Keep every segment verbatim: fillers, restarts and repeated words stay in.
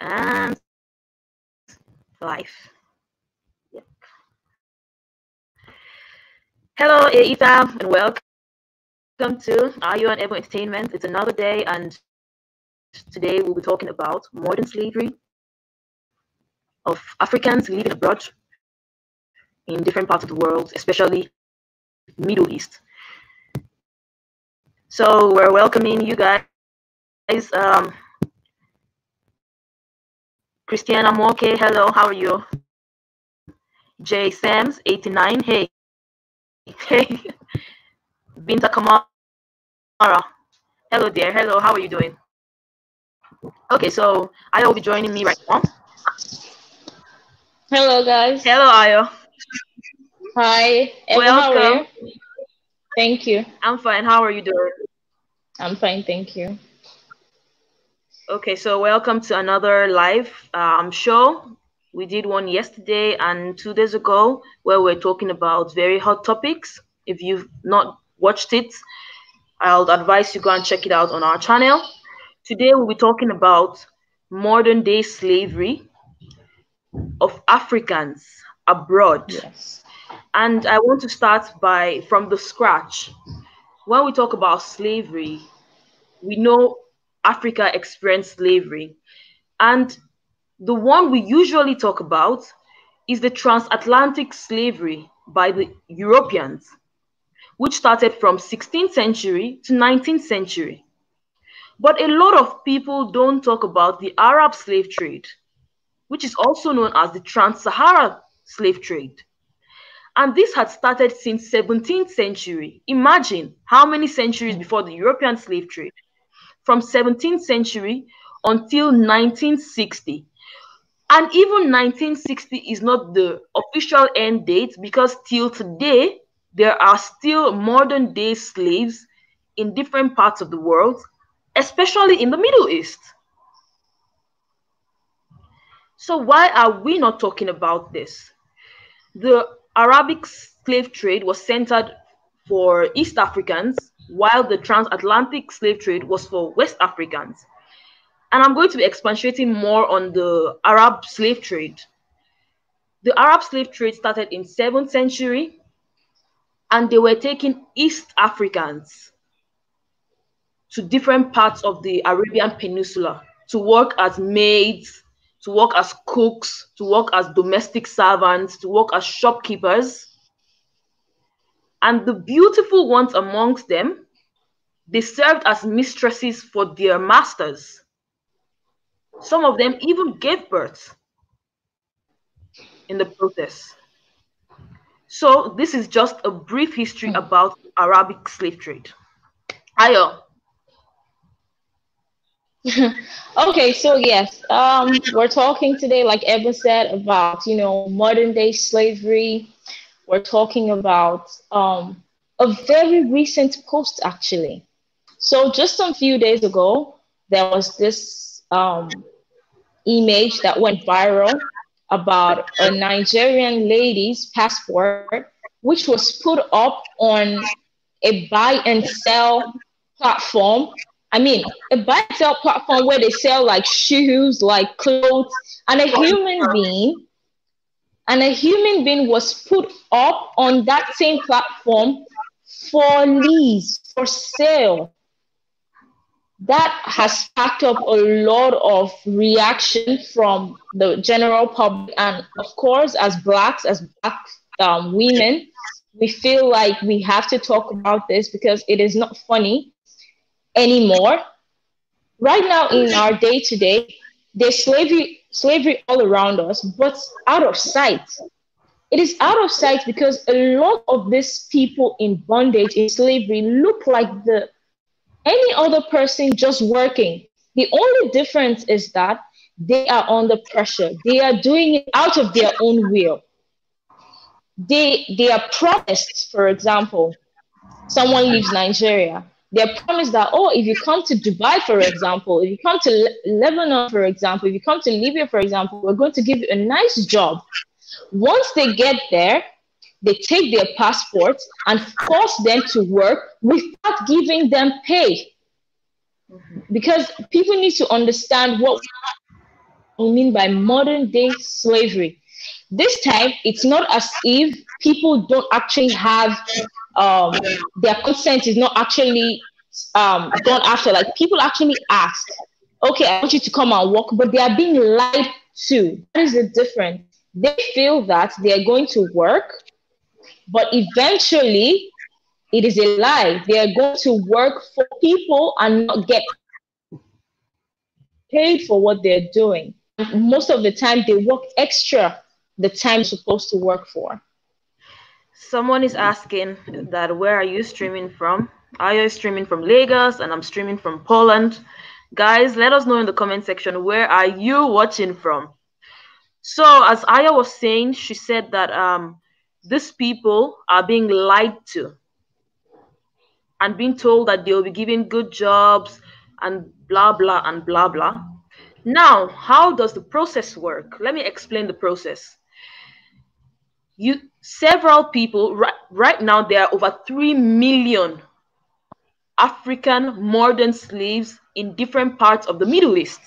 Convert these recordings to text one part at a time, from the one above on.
and live. Yep. Hello, Eta, and welcome to Ayo and Ebun Entertainment. It's another day, and today we'll be talking about modern slavery of Africans living abroad in different parts of the world, especially Middle East. So we're welcoming you guys. Um, Christiana Moke, hello, how are you? Jay Sams, eighty-nine, hey. Hey. Binta Kamara, hello there, hello, how are you doing? Okay, so Ayo will be joining me right now. Hello, guys. Hello, Ayo. Hi. Welcome. Thank you. I'm fine. How are you doing? I'm fine, thank you. Okay, so welcome to another live um, show. We did one yesterday and two days ago where we're talking about very hot topics. If you've not watched it, I'll advise you go and check it out on our channel. Today we'll be talking about modern day slavery of Africans abroad. Yes. And I want to start by from the scratch. When we talk about slavery, we know Africa experienced slavery. And the one we usually talk about is the transatlantic slavery by the Europeans, which started from sixteenth century to nineteenth century. But a lot of people don't talk about the Arab slave trade, which is also known as the Trans-Saharan slave trade. And this had started since seventeenth century. Imagine how many centuries before the European slave trade. From seventeenth century until nineteen sixty. And even nineteen sixty is not the official end date, because till today, there are still modern day slaves in different parts of the world, especially in the Middle East. So why are we not talking about this? The Arabic slave trade was centered for East Africans, while the transatlantic slave trade was for West Africans. And I'm going to be expatiating more on the Arab slave trade. The Arab slave trade started in seventh century, and they were taking East Africans to different parts of the Arabian Peninsula to work as maids, to work as cooks, to work as domestic servants, to work as shopkeepers. And the beautiful ones amongst them, they served as mistresses for their masters. Some of them even gave birth in the process. So this is just a brief history about the Arabic slave trade. Ayo. Okay, so yes, um, we're talking today, like Ebun said, about, you know, modern day slavery. We're talking about um, a very recent post, actually. So just a few days ago, there was this um, image that went viral about a Nigerian lady's passport, which was put up on a buy and sell platform. I mean, a buy and sell platform where they sell like shoes, like clothes, and a human being, and a human being was put up on that same platform for lease, for sale. That has sparked up a lot of reaction from the general public. And of course, as Blacks, as Black um, women, we feel like we have to talk about this because it is not funny anymore. Right now in our day-to-day, there's slavery, slavery all around us, but out of sight. It is out of sight because a lot of these people in bondage, in slavery, look like the any other person just working. The only difference is that they are under pressure. They are doing it out of their own will. They, they are promised, for example, someone leaves Nigeria. They're promised that, oh, if you come to Dubai, for example, if you come to Le Lebanon, for example, if you come to Libya, for example, we're going to give you a nice job. Once they get there, they take their passports and force them to work without giving them pay. Because people need to understand what we mean by modern day slavery. This time, it's not as if people don't actually have, um, their consent is not actually um, gone after. Like, people actually ask, okay, I want you to come and work, but they are being lied to. That is the difference. They feel that they are going to work, but eventually it is a lie. They are going to work for people and not get paid for what they're doing. Most of the time, they work extra the time supposed to work for. Someone is asking that, where are you streaming from? Are you streaming from Lagos? And I'm streaming from Poland. Guys, let us know in the comment section, where are you watching from? So as Aya was saying, she said that um, these people are being lied to and being told that they will be given good jobs and blah, blah, and blah, blah. Now, how does the process work? Let me explain the process. You, several people, right, right now, there are over three million African modern slaves in different parts of the Middle East.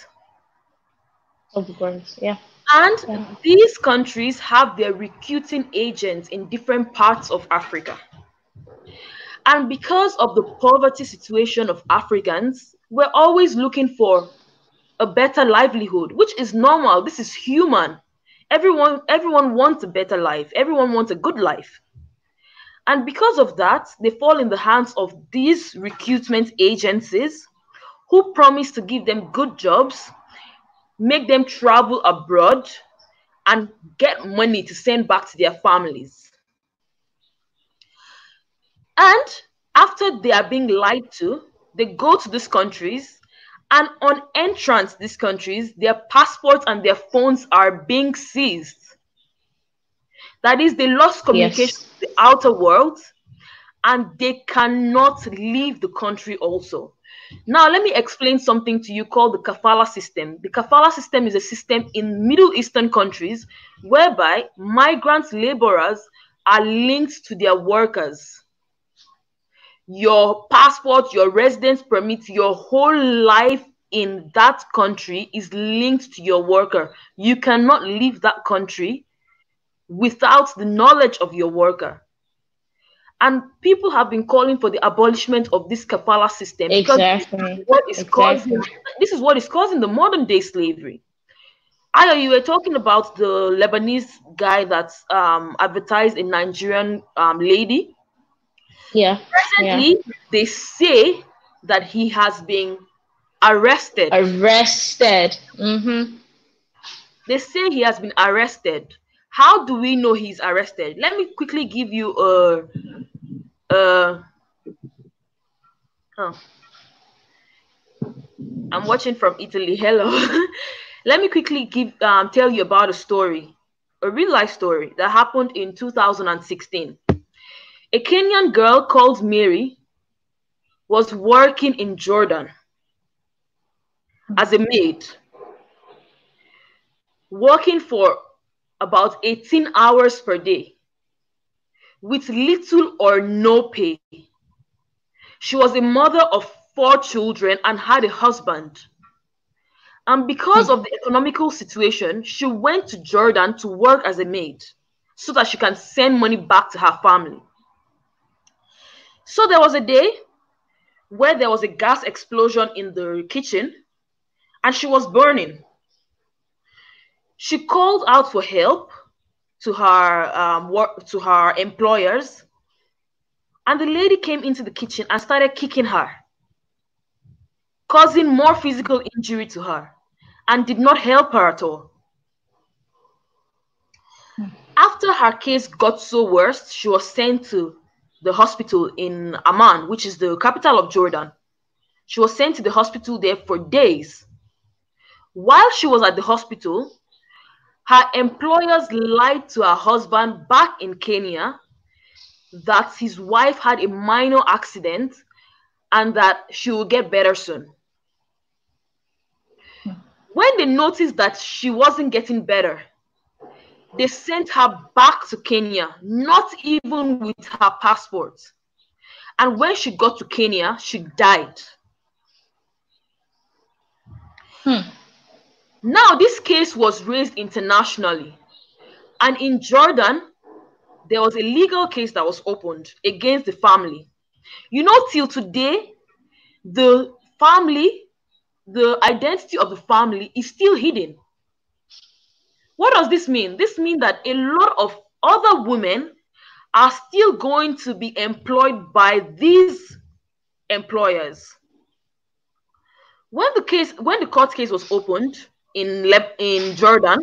Of the world, yeah. And yeah. These countries have their recruiting agents in different parts of Africa. And because of the poverty situation of Africans, we're always looking for a better livelihood, which is normal. This is human. Everyone, everyone wants a better life. Everyone wants a good life. And because of that, they fall in the hands of these recruitment agencies who promise to give them good jobs, make them travel abroad, and get money to send back to their families. And after they are being lied to, they go to these countries. And on entrance these countries, their passports and their phones are being seized. That is, they lost communication yes. with the outer world, and they cannot leave the country also. Now, let me explain something to you called the kafala system. The kafala system is a system in Middle Eastern countries whereby migrant laborers are linked to their workers. Your passport, your residence permit, your whole life in that country is linked to your worker. You cannot leave that country without the knowledge of your worker. And people have been calling for the abolishment of this kafala system. Exactly. Because this is what is exactly. causing, this is what is causing the modern day slavery. Ayo, you were talking about the Lebanese guy that um, advertised a Nigerian um, lady. Yeah. Presently, yeah. they say that he has been arrested. Arrested. Mm-hmm. They say he has been arrested. How do we know he's arrested? Let me quickly give you a. a oh. I'm watching from Italy. Hello. Let me quickly give um, tell you about a story, a real life story that happened in two thousand sixteen. A Kenyan girl called Mary was working in Jordan as a maid, working for about eighteen hours per day with little or no pay. She was a mother of four children and had a husband. And because of the economical situation, she went to Jordan to work as a maid so that she can send money back to her family. So there was a day where there was a gas explosion in the kitchen and she was burning. She called out for help to her, um, work, to her employers, and the lady came into the kitchen and started kicking her, causing more physical injury to her, and did not help her at all. After her case got so worse, she was sent to the hospital in Amman, which is the capital of Jordan. She was sent to the hospital there for days. While she was at the hospital, her employers lied to her husband back in Kenya that his wife had a minor accident and that she will get better soon. When they noticed that she wasn't getting better, they sent her back to Kenya, not even with her passport. And when she got to Kenya, she died. Hmm. Now, this case was raised internationally, and in Jordan, there was a legal case that was opened against the family. You know, till today, the family, the identity of the family is still hidden. What does this mean? This means that a lot of other women are still going to be employed by these employers. When the case, when the court case was opened in Le in Jordan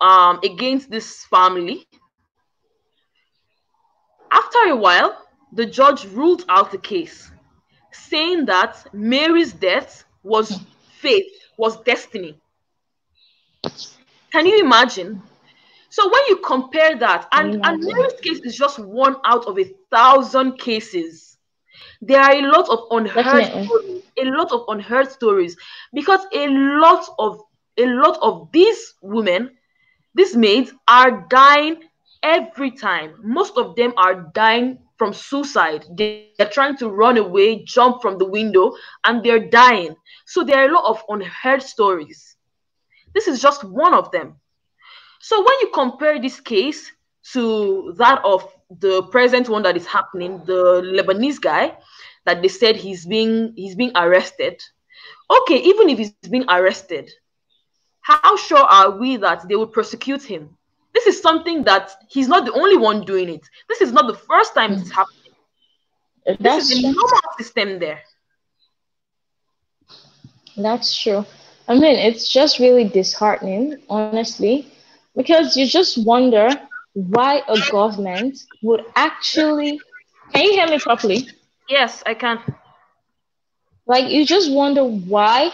um, against this family, after a while, the judge ruled out the case, saying that Mary's death was fate, was destiny. Can you imagine? So when you compare that, and, and Mary's case is just one out of a thousand cases. There are a lot of unheard stories, a lot of unheard stories, because a lot of a lot of these women, these maids, are dying every time. Most of them are dying from suicide. They are trying to run away, jump from the window, and they're dying. So there are a lot of unheard stories. This is just one of them. So when you compare this case to that of the present one that is happening, the Lebanese guy that they said he's being he's being arrested. Okay, even if he's being arrested, how sure are we that they will prosecute him? This is something that he's not the only one doing it. This is not the first time it's happening. That's this is a normal system there. That's true. I mean, it's just really disheartening, honestly, because you just wonder why a government would actually... Can you hear me properly? Yes, I can. Like, you just wonder why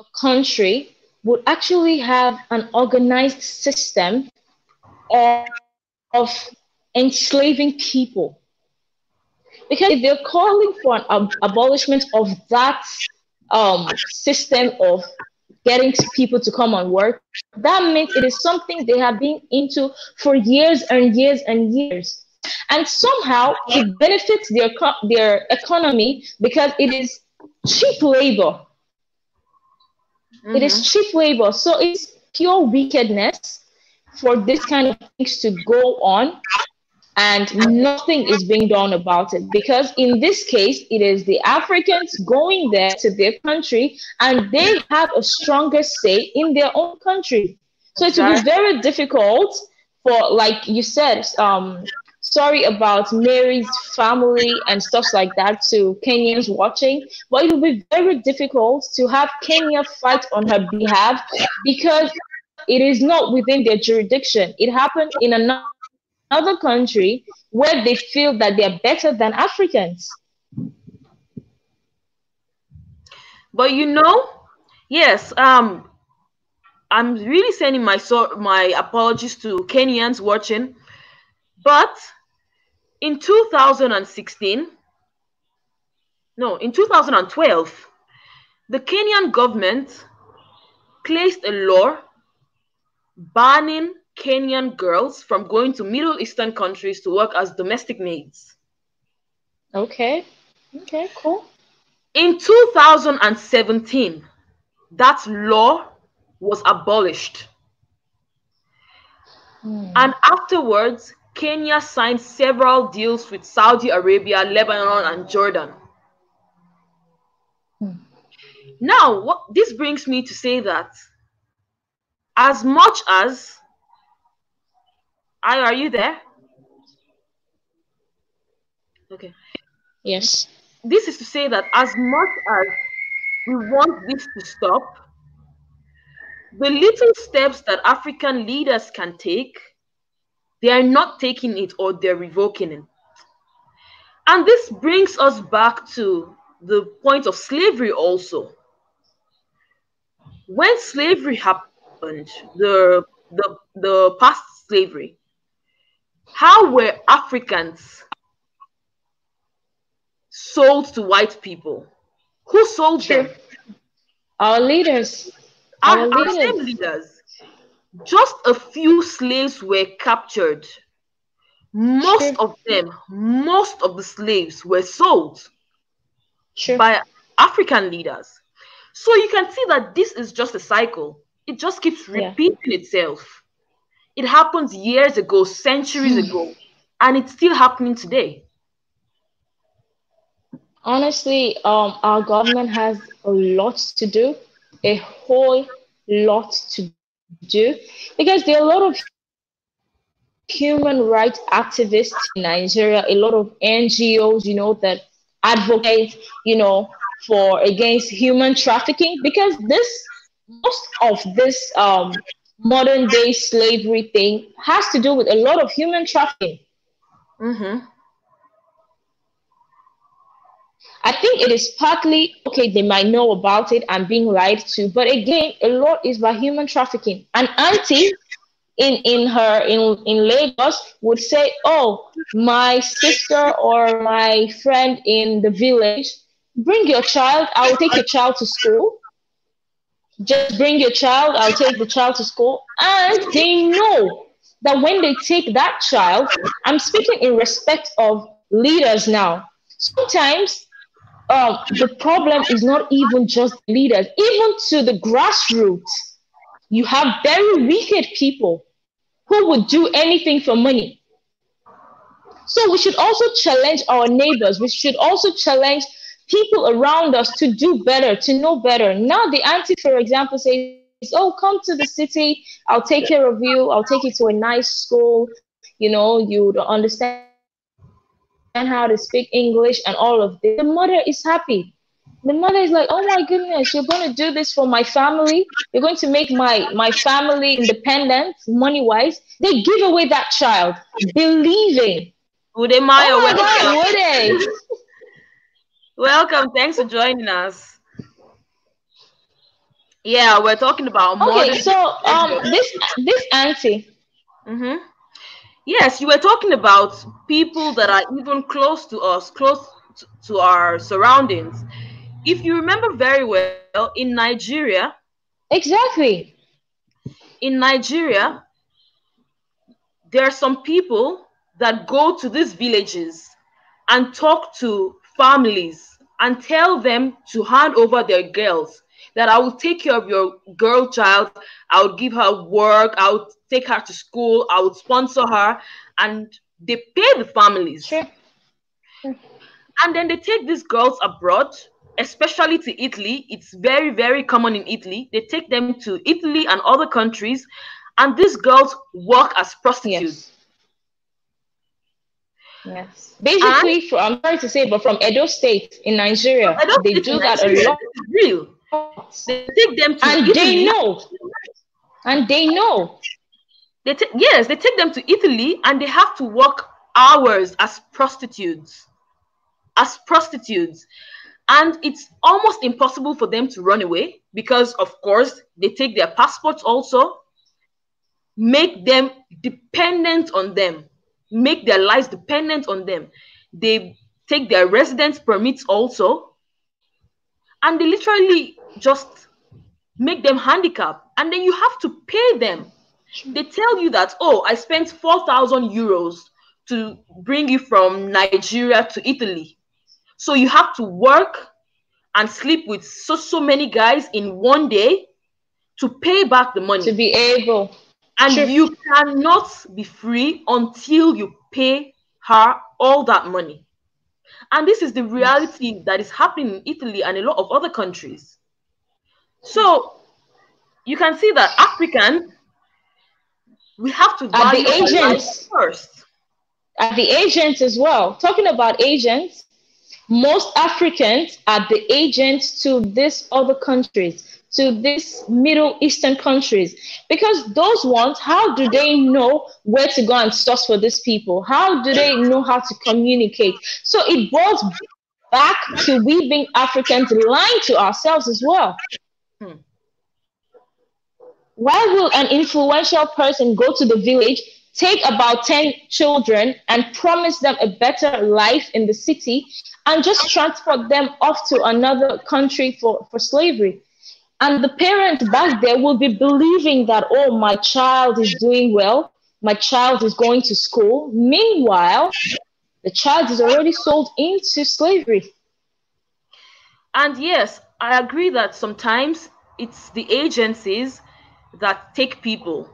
a country would actually have an organized system of, of enslaving people. Because if they're calling for an ab abolishment of that um, system of getting people to come and work, that means it is something they have been into for years and years and years. And somehow it benefits their, their economy because it is cheap labor. Mm-hmm. It is cheap labor. So it's pure wickedness for this kind of things to go on, and nothing is being done about it. Because in this case, it is the Africans going there to their country, and they have a stronger say in their own country. So it will be very difficult for, like you said, um, sorry about Mary's family and stuff like that to Kenyans watching, but it will be very difficult to have Kenya fight on her behalf because it is not within their jurisdiction. It happened in another Other country where they feel that they are better than Africans. But you know, yes, um, I'm really sending my so my apologies to Kenyans watching. But in two thousand sixteen, no, in two thousand twelve, the Kenyan government placed a law banning Kenyan girls from going to Middle Eastern countries to work as domestic maids. Okay. Okay, cool. In two thousand seventeen, that law was abolished. Hmm. And afterwards, Kenya signed several deals with Saudi Arabia, Lebanon, and Jordan. Hmm. Now, what this brings me to say that as much as Ayo, are you there? Okay. Yes. This is to say that as much as we want this to stop, the little steps that African leaders can take, they are not taking it, or they're revoking it. And this brings us back to the point of slavery also. When slavery happened, the, the, the past slavery, how were Africans sold to white people? Who sold True. them? Our leaders. Our, our, leaders. our same leaders. Just a few slaves were captured. Most True. of them, most of the slaves were sold True. by African leaders. So you can see that this is just a cycle. It just keeps repeating yeah. itself. It happened years ago, centuries ago, and it's still happening today. Honestly, um, our government has a lot to do, a whole lot to do, because there are a lot of human rights activists in Nigeria, a lot of N G Os, you know, that advocate, you know, for against human trafficking, because this most of this um, modern day slavery thing has to do with a lot of human trafficking. Mm-hmm. I think it is partly, okay, they might know about it and being lied to, but again, a lot is by human trafficking. An auntie in, in her, in, in Lagos would say, oh, my sister or my friend in the village, bring your child, I will take your child to school. Just bring your child, I'll take the child to school. And they know that when they take that child, I'm speaking in respect of leaders now. Sometimes um, the problem is not even just leaders, even to the grassroots. You have very wicked people who would do anything for money. So we should also challenge our neighbors. We should also challenge people around us to do better, to know better. Now the auntie, for example, says, oh, come to the city, I'll take care of you, I'll take you to a nice school, you know, you would understand how to speak English and all of this. The mother is happy. The mother is like, oh my goodness, you're going to do this for my family, you're going to make my, my family independent, money-wise. They give away that child, believing. Would they mind oh my God, would they? Welcome. Thanks for joining us. Yeah, we're talking about modern. Okay, so um, this this auntie. Mm-hmm. Yes, you were talking about people that are even close to us, close to our surroundings. If you remember very well, in Nigeria. Exactly. In Nigeria, there are some people that go to these villages and talk to families and tell them to hand over their girls, that I will take care of your girl child, I will give her work, I will take her to school, I will sponsor her, and they pay the families. Sure. Sure. And then they take these girls abroad, especially to Italy. It's very, very common in Italy. They take them to Italy and other countries, and these girls work as prostitutes. Yes. Yes, basically, and, for, I'm sorry to say, but from Edo State in Nigeria, Edo they State do that Nigeria, a lot. It's real. They take them to and Italy. They know. And they know. They yes, they take them to Italy, and they have to work hours as prostitutes, as prostitutes, and it's almost impossible for them to run away because, of course, they take their passports also, make them dependent on them. Make their lives dependent on them. They take their residence permits also, and they literally just make them handicapped. And then you have to pay them. They tell you that, oh, I spent four thousand euros to bring you from Nigeria to Italy. So you have to work and sleep with so, so many guys in one day to pay back the money. To be able... And sure. you cannot be free until you pay her all that money. And this is the reality yes. that is happening in Italy and a lot of other countries. So you can see that African, we have to value the agents first. At the agents as well. Talking about agents, most Africans are the agents to these other countries, to these Middle Eastern countries, because those ones, how do they know where to go and source for these people? How do they know how to communicate? So it boils back to we being Africans lying to ourselves as well. Hmm. Why will an influential person go to the village, take about ten children and promise them a better life in the city and just transport them off to another country for, for slavery? And the parents back there will be believing that, oh, my child is doing well, my child is going to school. Meanwhile, the child is already sold into slavery. And yes, I agree that sometimes it's the agencies that take people.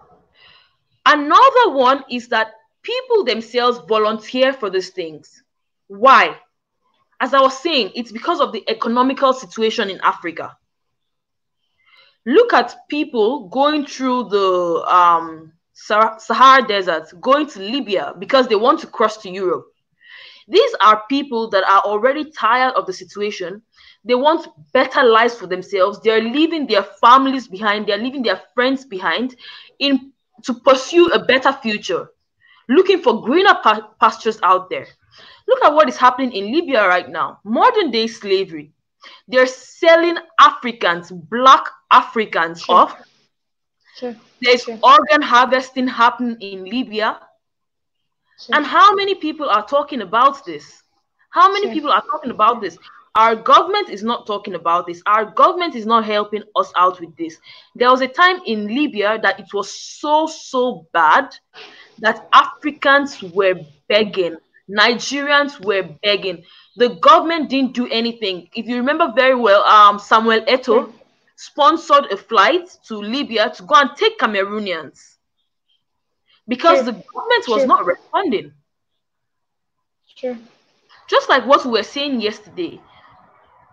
Another one is that people themselves volunteer for these things. Why? As I was saying, it's because of the economical situation in Africa. Look at people going through the um, Sahara Desert, going to Libya because they want to cross to Europe. These are people that are already tired of the situation. They want better lives for themselves. They're leaving their families behind. They're leaving their friends behind in to pursue a better future, looking for greener pa pastures out there. Look at what is happening in Libya right now. Modern day slavery. They're selling Africans, black Africans sure. off. Sure. There's sure. organ harvesting happening in Libya. Sure. And how many people are talking about this? How many sure. people are talking about this? Our government is not talking about this. Our government is not helping us out with this. There was a time in Libya that it was so, so bad that Africans were begging. Nigerians were begging. The government didn't do anything. If you remember very well, um, Samuel Eto mm. sponsored a flight to Libya to go and take Cameroonians because sure. the government was sure. not responding. Sure. Just like what we were saying yesterday,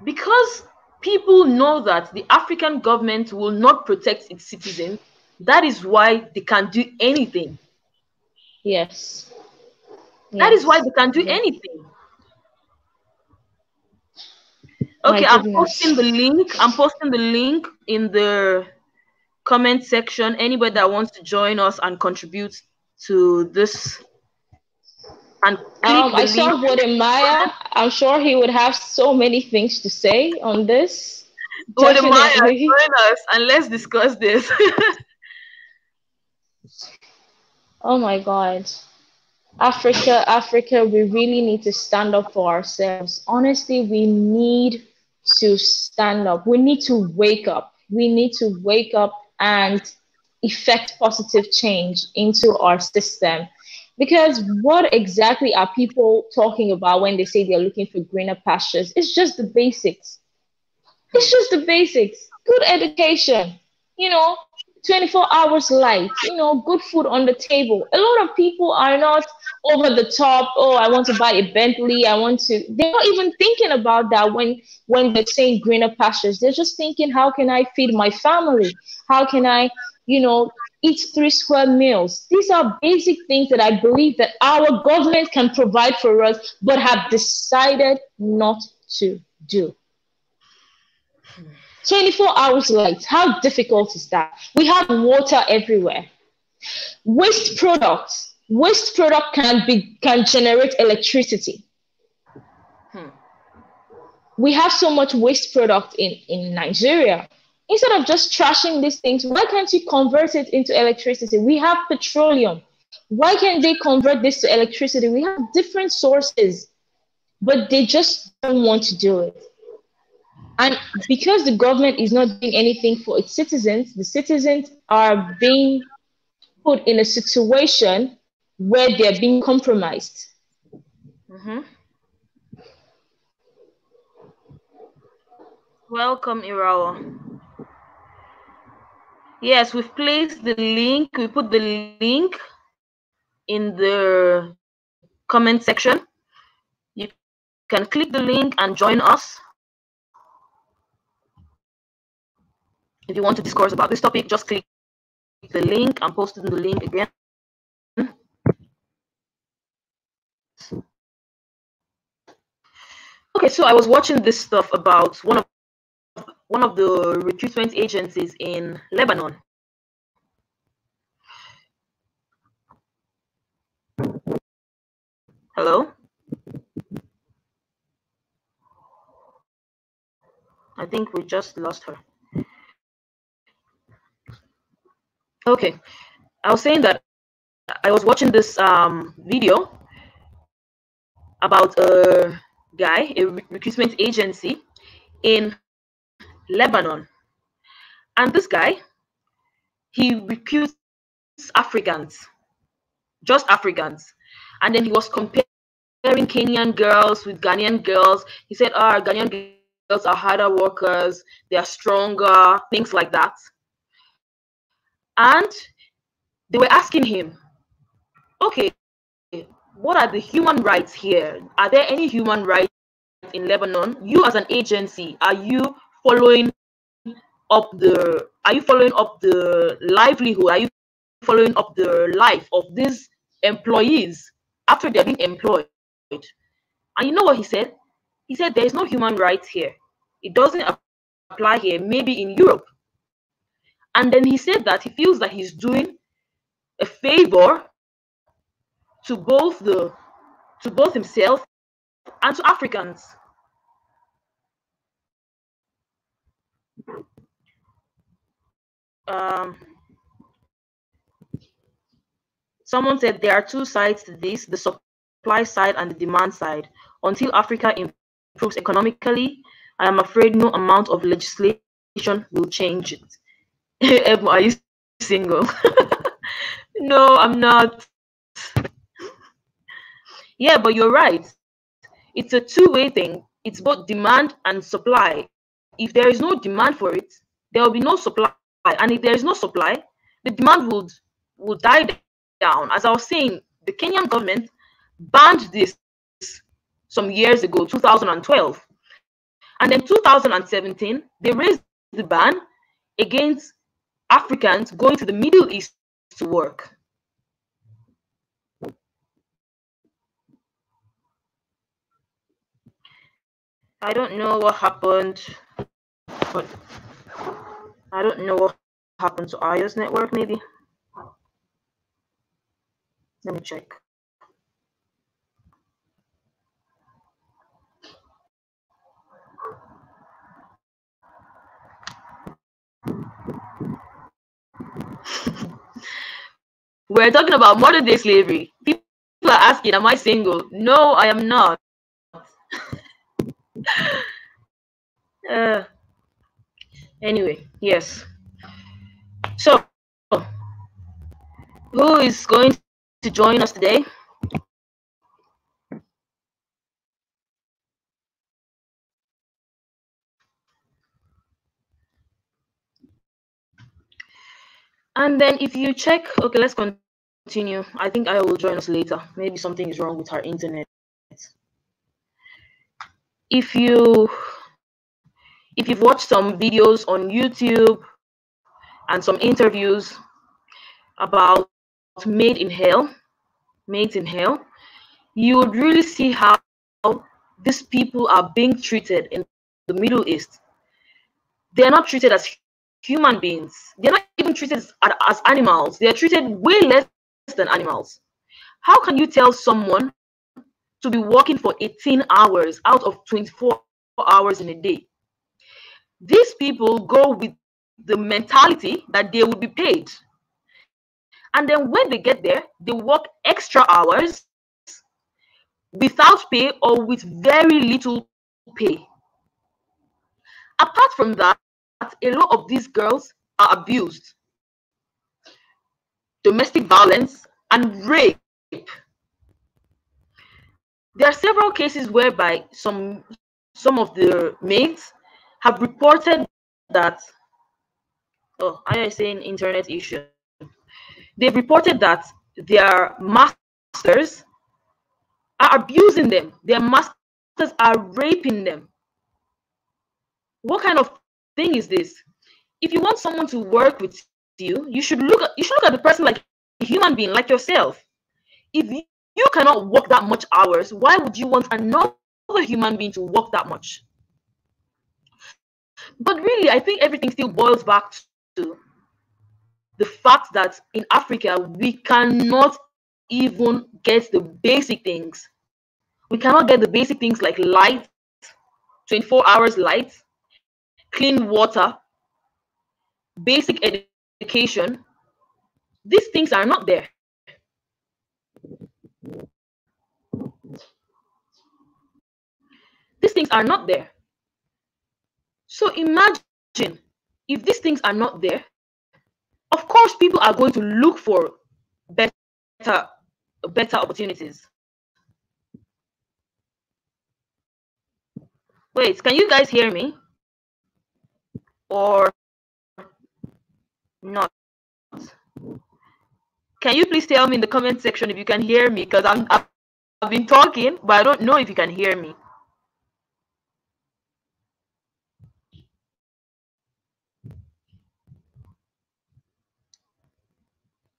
because people know that the African government will not protect its citizens, that is why they can do anything. Yes. That yes. is why they can do yes. anything. Okay, I'm posting the link. I'm posting the link in the comment section. Anybody that wants to join us and contribute to this. And um, I saw Woldemaya. I'm sure he would have so many things to say on this. Woldemaya, join us and let's discuss this. Oh my God. Africa, Africa, we really need to stand up for ourselves. Honestly, we need to stand up. We need to wake up. We need to wake up and effect positive change into our system. Because what exactly are people talking about when they say they're looking for greener pastures? It's just the basics. It's just the basics. Good education, you know, twenty-four hours light, you know, good food on the table. A lot of people are not over the top. Oh, I want to buy a Bentley. I want to. They're not even thinking about that when, when they're saying greener pastures. They're just thinking, how can I feed my family? How can I, you know, eat three square meals? These are basic things that I believe that our government can provide for us, but have decided not to do. twenty-four hours light, how difficult is that? We have water everywhere. Waste products, waste product can be can generate electricity. Hmm. We have so much waste product in, in Nigeria. Instead of just trashing these things, why can't you convert it into electricity? We have petroleum. Why can't they convert this to electricity? We have different sources, but they just don't want to do it. And because the government is not doing anything for its citizens, the citizens are being put in a situation where they're being compromised. Mm-hmm. Welcome, Irawo. Yes, we've placed the link. We put the link in the comment section. You can click the link and join us. If you want to discourse about this topic, just click the link. I'm posting the link again. Okay, so I was watching this stuff about one of one of the recruitment agencies in Lebanon. Hello? I think we just lost her. Okay, I was saying that I was watching this um, video about a guy, a recruitment agency in Lebanon, and this guy, he recruits Africans, just Africans, and then he was comparing Kenyan girls with Ghanaian girls. He said, oh, Ghanaian are harder workers, they are stronger, things like that. And they were asking him, okay, what are the human rights here? Are there any human rights in Lebanon? You as an agency, are you following up the are you following up the livelihood? Are you following up the life of these employees after they're being employed? And you know what he said? He said there is no human rights here. It doesn't apply here, maybe in Europe. And then he said that he feels that he's doing a favor to both the to both himself and to Africans. Um, someone said there are two sides to this, the supply side and the demand side. Until Africa improves economically, I am afraid no amount of legislation will change it. Edmo, are you single? No, I'm not. Yeah, but you're right. It's a two-way thing. It's both demand and supply. If there is no demand for it, there will be no supply. And if there is no supply, the demand would will die down. As I was saying, the Kenyan government banned this some years ago, two thousand twelve. And then two thousand seventeen, they raised the ban against Africans going to the Middle East to work. I don't know what happened, but I don't know what happened to Ayo's network, maybe. Let me check. We're talking about modern day slavery. People are asking, am I single? No, I am not. uh, anyway, yes. So, who is going to join us today? And then if you check, okay, let's continue. I think I will join us later. Maybe something is wrong with our internet. If you if you've watched some videos on YouTube and some interviews about Made in Hell, Made in Hell, you would really see how these people are being treated in the Middle East. They're not treated as human beings. They're not even treated as animals. They're treated way less than animals. How can you tell someone to be working for eighteen hours out of twenty-four hours in a day? These people go with the mentality that they will be paid. And then when they get there, they work extra hours without pay or with very little pay. Apart from that, a lot of these girls are abused. Domestic violence and rape. There are several cases whereby some some of the maids have reported that, oh, I am saying internet issue. They've reported that their masters are abusing them. Their masters are raping them. What kind of thing is this? If you want someone to work with you, you should look at, you should look at the person like a human being, like yourself. If you You cannot work that much hours, why would you want another human being to work that much? But really, I think everything still boils back to the fact that in Africa, we cannot even get the basic things. We cannot get the basic things like light, twenty-four hours light, clean water, basic education. These things are not there. These things are not there. So imagine if these things are not there, of course people are going to look for better better opportunities. Wait, can you guys hear me or not? Can you please tell me in the comment section if you can hear me? Because I'm I've been talking, but I don't know if you can hear me.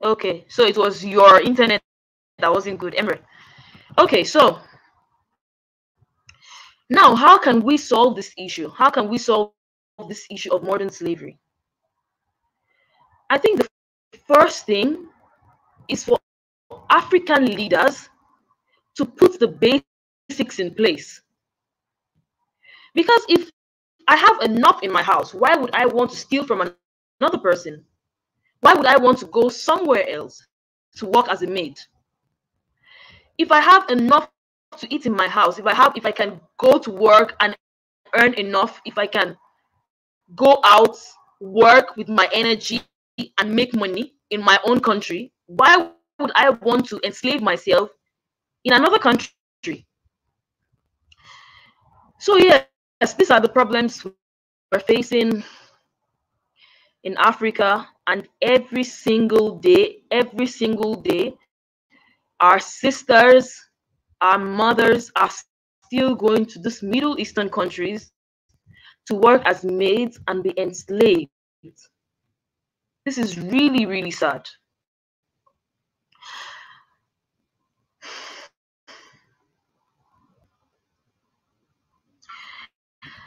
Okay, so it was your internet that wasn't good, Emre. Okay, so now how can we solve this issue? How can we solve this issue of modern slavery? I think the first thing is for African leaders to put the basics in place. Because if I have enough in my house, why would I want to steal from another person? Why would I want to go somewhere else to work as a maid? If I have enough to eat in my house, if I have, if I can go to work and earn enough, if I can go out, work with my energy and make money in my own country, why would I want to enslave myself in another country? So yes, these are the problems we're facing in Africa, and every single day, every single day, our sisters, our mothers are still going to these Middle Eastern countries to work as maids and be enslaved. This is really, really sad.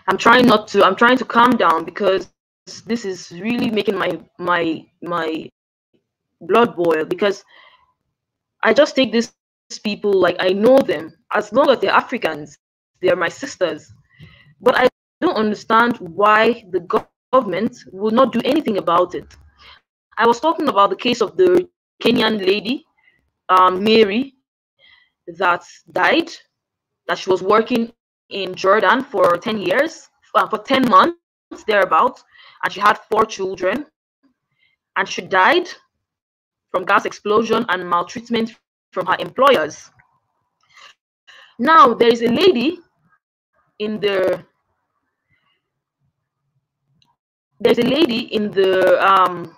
I'm trying not to, I'm trying to calm down because this is really making my my my blood boil, because I just take these people like I know them. As long as they're Africans, they're my sisters. But I don't understand why the government will not do anything about it. I was talking about the case of the Kenyan lady, um, Mary, that died, that she was working in Jordan for ten years, uh, for ten months thereabouts, and she had four children, and she died from gas explosion and maltreatment from her employers. Now, there is a lady in the there's a lady in the um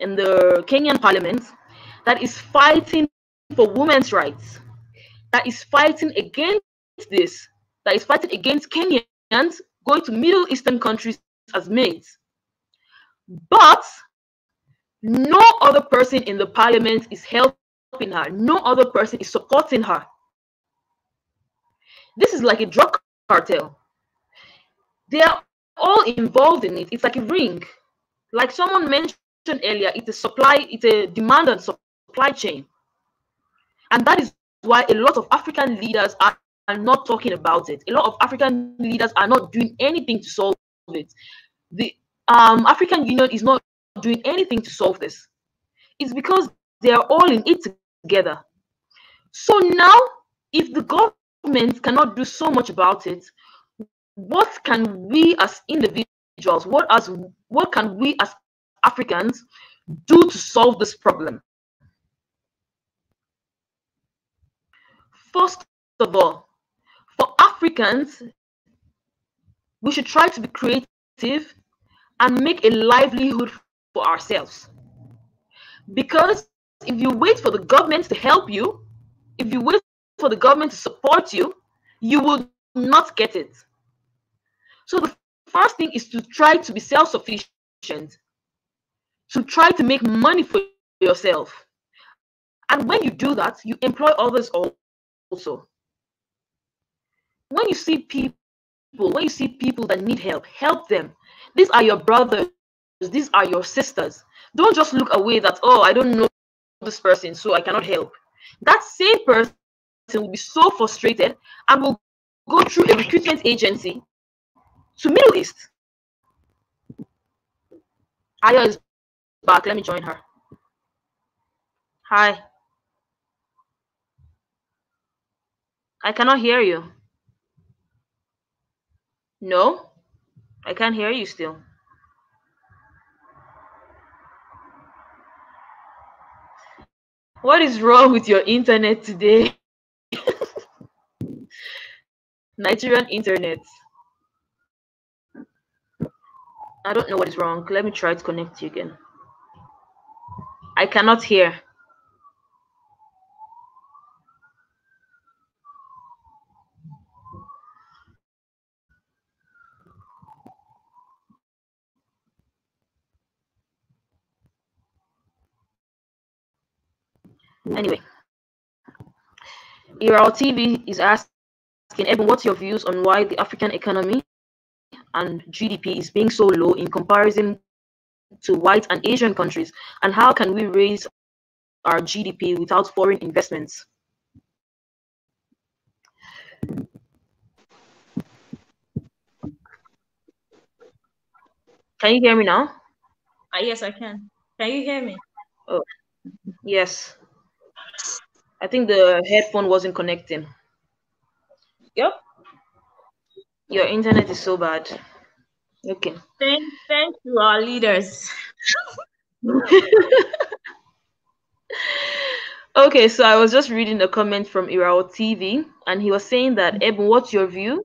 in the Kenyan parliament that is fighting for women's rights, that is fighting against this, that is fighting against Kenyans going to Middle Eastern countries as maids. But no other person in the parliament is helping her. No other person is supporting her. This is like a drug cartel. They are all involved in it. It's like a ring. Like someone mentioned earlier, it's a supply, it's a demand and supply chain. And that is why a lot of African leaders are, are not talking about it. A lot of African leaders are not doing anything to solve it. The um, African Union is not doing anything to solve this. It's because they are all in it together. So now, if the government cannot do so much about it, what can we as individuals, what as what can we as Africans do to solve this problem? First of all, for Africans, we should try to be creative and make a livelihood for ourselves. Because if you wait for the government to help you, if you wait for the government to support you, you will not get it. So the first thing is to try to be self-sufficient, to try to make money for yourself. And when you do that, you employ others also. When you see people, when you see people that need help, help them. These are your brothers. These are your sisters. Don't just look away that, oh, I don't know this person, so I cannot help. That same person will be so frustrated and will go through a recruitment agency to Middle East. Ayo is back. Let me join her. Hi. I cannot hear you. No, I can't hear you still. What is wrong with your internet today? Nigerian internet. I don't know what is wrong. Let me try to connect you again. I cannot hear. Anyway, Irawo T V is asking, Ebun, what's your views on why the African economy and G D P is being so low in comparison to white and Asian countries, and how can we raise our G D P without foreign investments? Can you hear me now? Uh, yes, I can. Can you hear me? Oh, yes. I think the headphone wasn't connecting. Yep. Your internet is so bad. Okay. Thank, thank you, our leaders. Okay, so I was just reading a comment from Irawo T V, and he was saying that, Ebun, what's your view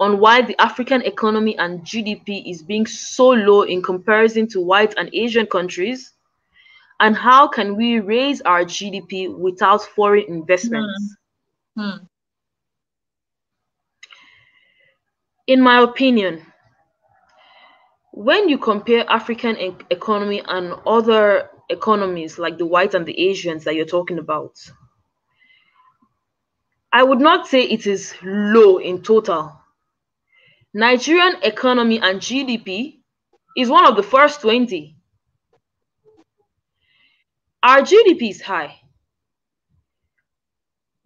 on why the African economy and G D P is being so low in comparison to white and Asian countries? And how can we raise our G D P without foreign investments? Hmm. Hmm. In my opinion, when you compare African e economy and other economies like the whites and the Asians that you're talking about, I would not say it is low in total. Nigerian economy and G D P is one of the first twenty. Our G D P is high,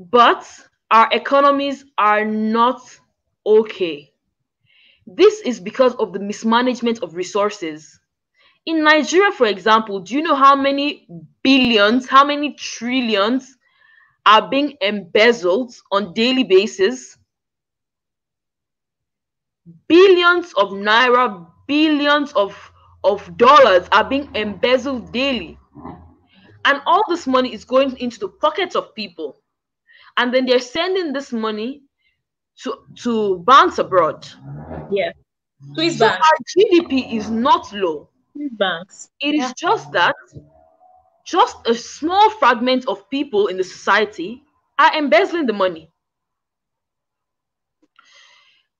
but our economies are not okay. This is because of the mismanagement of resources. In Nigeria, for example, do you know how many billions, how many trillions are being embezzled on a daily basis? Billions of naira, billions of, of dollars are being embezzled daily. And all this money is going into the pockets of people. And then they're sending this money to, to banks abroad. Yeah. Swiss so banks. Our G D P is not low. Swiss banks. It yeah. is just that just a small fragment of people in the society are embezzling the money.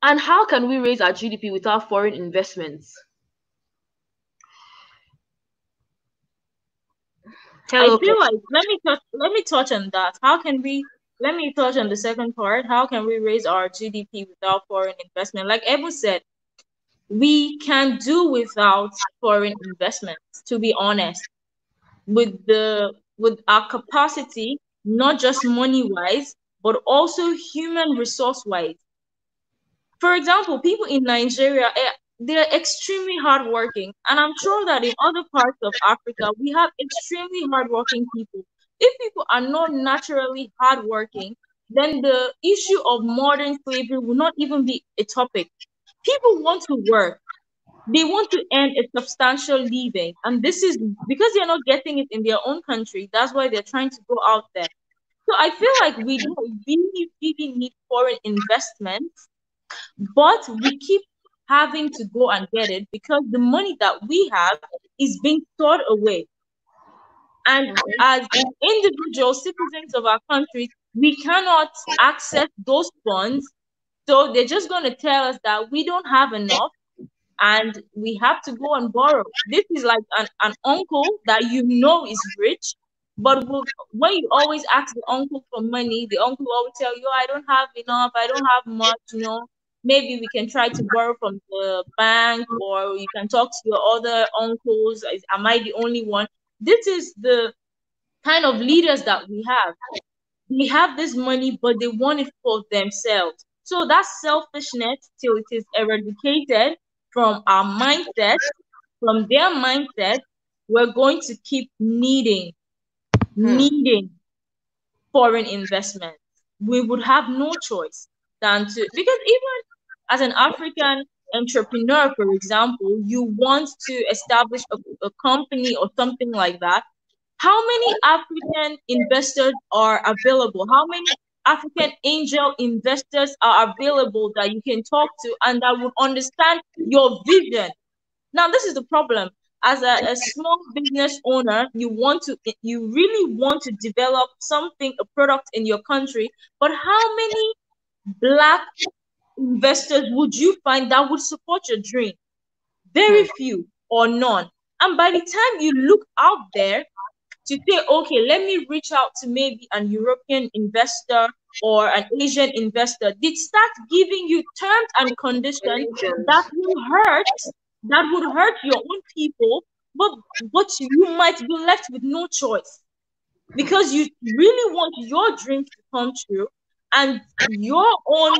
And how can we raise our G D P without foreign investments? Hello. I feel like let me touch, let me touch on that. How can we let me touch on the second part? How can we raise our G D P without foreign investment? Like Ebun said, we can do without foreign investments. To be honest, with the with our capacity, not just money wise, but also human resource wise. For example, people in Nigeria, they're extremely hardworking, and I'm sure that in other parts of Africa, we have extremely hardworking people. If people are not naturally hardworking, then the issue of modern slavery will not even be a topic. People want to work. They want to earn a substantial living, and this is because they're not getting it in their own country. That's why they're trying to go out there. So I feel like we don't really, really need foreign investments, but we keep having to go and get it because the money that we have is being stored away. And as individual citizens of our country, we cannot access those funds. So they're just going to tell us that we don't have enough and we have to go and borrow. This is like an, an uncle that you know is rich, but when you always ask the uncle for money, the uncle will always tell you, I don't have enough, I don't have much, you know. Maybe we can try to borrow from the bank, or you can talk to your other uncles. Am I the only one? This is the kind of leaders that we have. They have this money, but they want it for themselves. So that's selfishness till it is eradicated from our mindset, from their mindset. We're going to keep needing, needing foreign investment. We would have no choice than to, because even as an African entrepreneur, for example, you want to establish a, a company or something like that. How many African investors are available? How many African angel investors are available that you can talk to and that would understand your vision? Now, this is the problem. As a, a small business owner, you want to, you really want to develop something, a product in your country, but how many Black investors would you find that would support your dream? Very few or none. And by the time you look out there to say, okay, let me reach out to maybe an European investor or an Asian investor, they start giving you terms and conditions that will hurt, that would hurt your own people, but, but you might be left with no choice because you really want your dream to come true and your own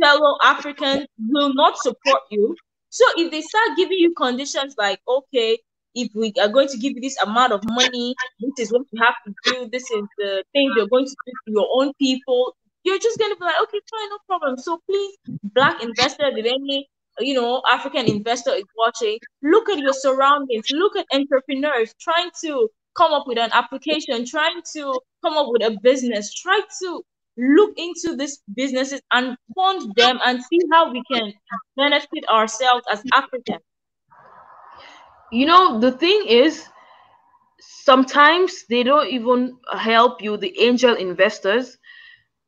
fellow Africans will not support you. So if they start giving you conditions like, okay, if we are going to give you this amount of money, this is what you have to do, this is the thing you're going to do to your own people, you're just going to be like, okay, fine, no problem. So please, Black investor, if any, you know, African investor is watching, look at your surroundings, look at entrepreneurs trying to come up with an application, trying to come up with a business, try to look into these businesses and fund them and see how we can benefit ourselves as Africans. You know, the thing is, sometimes they don't even help you, the angel investors,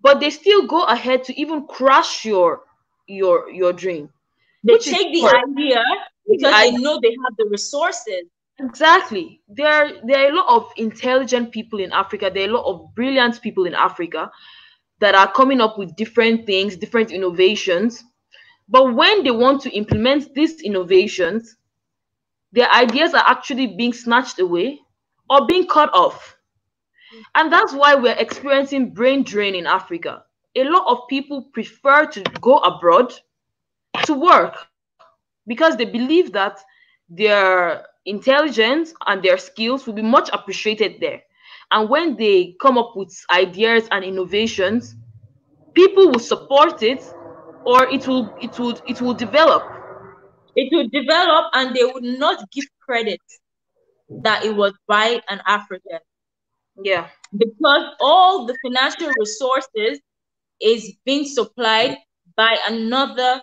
but they still go ahead to even crush your your your dream. They Which take the hard. idea because I know they have the resources. Exactly. There are, there are a lot of intelligent people in Africa. There are a lot of brilliant people in Africa that are coming up with different things, different innovations. But when they want to implement these innovations, their ideas are actually being snatched away or being cut off. And that's why we're experiencing brain drain in Africa. A lot of people prefer to go abroad to work because they believe that their intelligence and their skills will be much appreciated there. And when they come up with ideas and innovations, people will support it, or it will it will it will develop. It will develop, and they would not give credit that it was by an African. Yeah, because all the financial resources is being supplied by another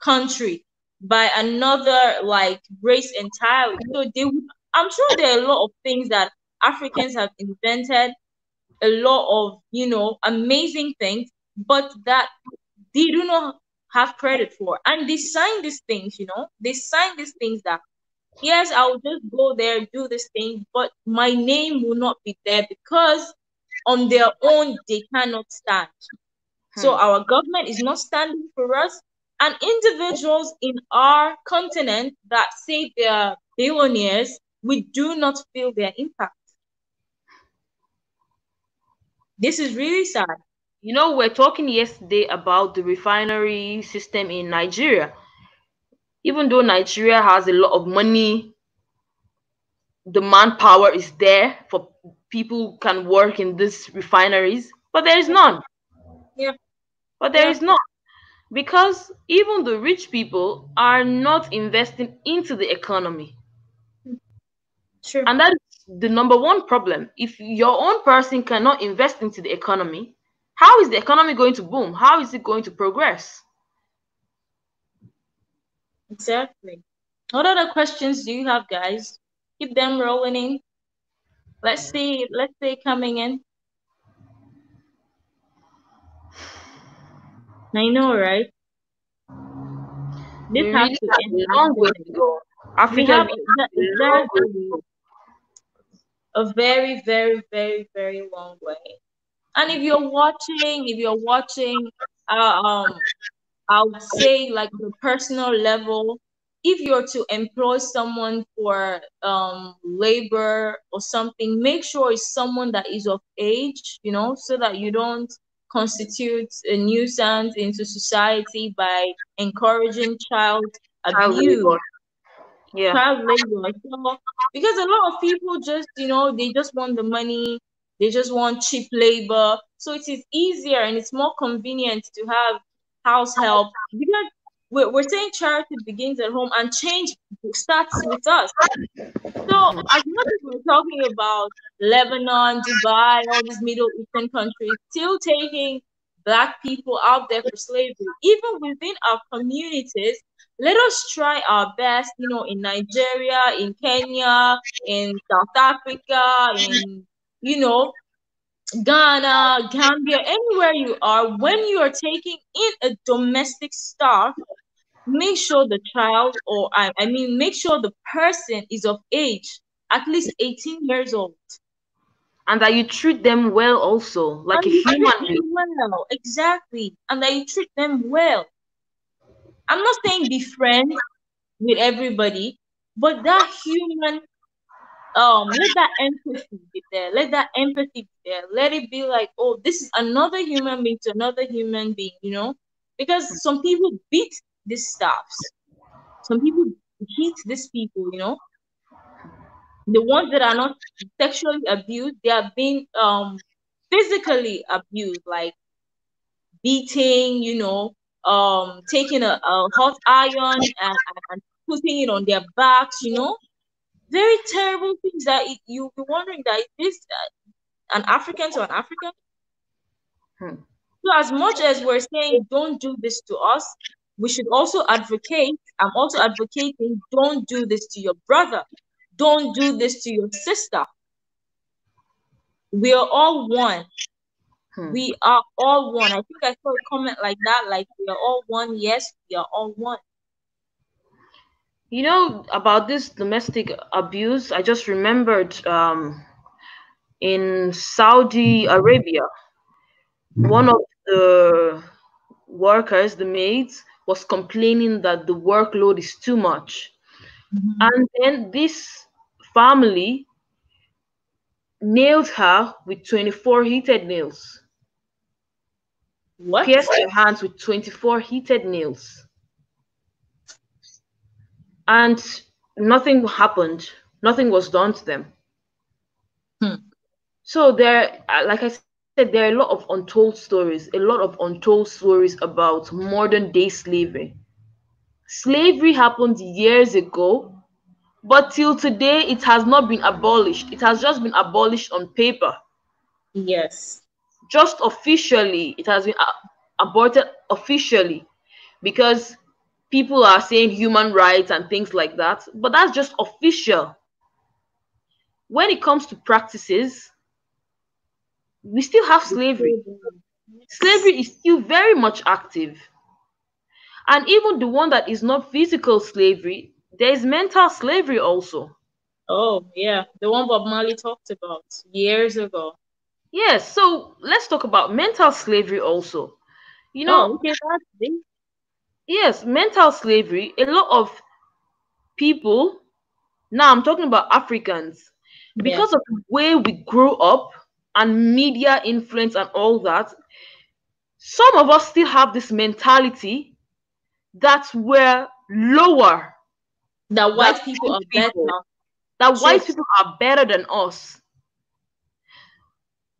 country, by another like race entirely. So they would, I'm sure there are a lot of things that Africans have invented, a lot of, you know, amazing things, but that they do not have credit for. And they sign these things, you know, they sign these things that, yes, I'll just go there, do this thing, but my name will not be there because on their own, they cannot stand. Hmm. So our government is not standing for us. And individuals in our continent that say they are billionaires, we do not feel their impact. This is really sad. You know, we're talking yesterday about the refinery system in Nigeria. Even though Nigeria has a lot of money, the manpower is there for people who can work in these refineries, but there is none. Yeah. But there yeah. is none. Because even the rich people are not investing into the economy. True. And that's the number one problem. If your own person cannot invest into the economy, how is the economy going to boom? How is it going to progress? Exactly. What other questions do you have, guys? Keep them rolling in. Let's see. Let's see coming in. I know, right? This we has really to end a long way to go. Africa a very, very, very, very long way. And if you're watching, if you're watching, uh, um, I would say, like, the personal level, if you're to employ someone for um labor or something, make sure it's someone that is of age, you know, so that you don't constitute a nuisance into society by encouraging child abuse, child labor. Yeah, child labor. So, because a lot of people just, you know, they just want the money, they just want cheap labor. So it is easier and it's more convenient to have house help, because we're, we're saying charity begins at home and change starts with us. So as much as we're talking about Lebanon, Dubai, all these Middle Eastern countries still taking Black people out there for slavery, even within our communities, let us try our best, you know, in Nigeria, in Kenya, in South Africa, in, you know, Ghana, Gambia, anywhere you are, when you are taking in a domestic staff, make sure the child or I, I mean, make sure the person is of age, at least eighteen years old. And that you treat them well also, like and a human being. Well, exactly. And that you treat them well. I'm not saying be friends with everybody, but that human, um, let that empathy be there. Let that empathy be there. Let it be like, oh, this is another human being to another human being, you know? Because some people beat these staffs. Some people beat these people, you know? The ones that are not sexually abused, they are being um physically abused, like beating, you know, um taking a, a hot iron and, and, and putting it on their backs, you know, very terrible things that it, you'll be wondering that is this uh, an African to an African? Hmm. So as much as we're saying don't do this to us, we should also advocate, I'm also advocating don't do this to your brother. Don't do this to your sister. We are all one. Hmm. We are all one. I think I saw a comment like that, like we are all one. Yes, we are all one. You know, about this domestic abuse, I just remembered um, in Saudi Arabia, one of the workers, the maids, was complaining that the workload is too much. Mm-hmm. And then this family nailed her with twenty-four heated nails. What? Pierced her hands with twenty-four heated nails. And nothing happened. Nothing was done to them. Hmm. So there, like I said, there are a lot of untold stories, a lot of untold stories about modern day slavery. Slavery happened years ago, but till today, it has not been abolished. It has just been abolished on paper. Yes. Just officially, it has been aborted officially because people are saying human rights and things like that, but that's just official. When it comes to practices, we still have slavery. Slavery is still very much active. And even the one that is not physical slavery, there is mental slavery also. Oh, yeah. The one Bob Marley talked about years ago. Yes. So let's talk about mental slavery also. You know, oh, okay. Yes, mental slavery. A lot of people, now I'm talking about Africans, because yeah. of the way we grew up and media influence and all that, some of us still have this mentality that were lower, that white that people are better, that so, white people are better than us,